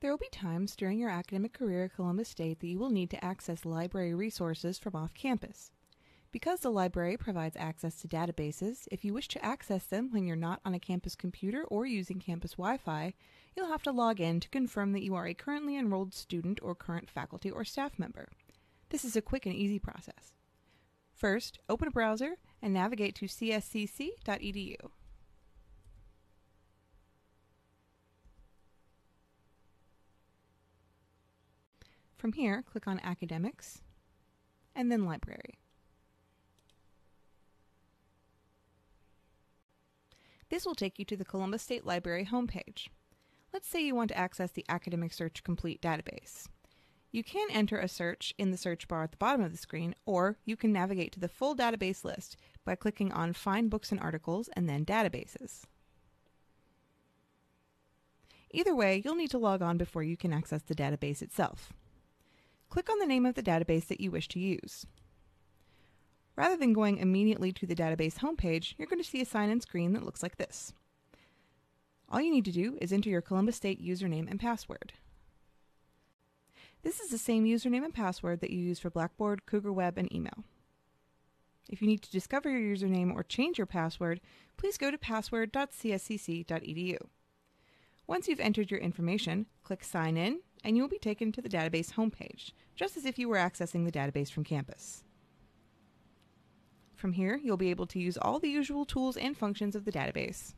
There will be times during your academic career at Columbus State that you will need to access library resources from off campus. Because the library provides access to databases, if you wish to access them when you're not on a campus computer or using campus Wi-Fi, you'll have to log in to confirm that you are a currently enrolled student or current faculty or staff member. This is a quick and easy process. First, open a browser and navigate to cscc.edu. From here, click on Academics and then Library. This will take you to the Columbus State Library homepage. Let's say you want to access the Academic Search Complete database. You can enter a search in the search bar at the bottom of the screen, or you can navigate to the full database list by clicking on Find Books and Articles and then Databases. Either way, you'll need to log on before you can access the database itself. Click on the name of the database that you wish to use. Rather than going immediately to the database homepage, you're going to see a sign-in screen that looks like this. All you need to do is enter your Columbus State username and password. This is the same username and password that you use for Blackboard, CougarWeb, and email. If you need to discover your username or change your password, please go to password.cscc.edu. Once you've entered your information, click Sign In, and you will be taken to the database homepage, just as if you were accessing the database from campus. From here, you'll be able to use all the usual tools and functions of the database.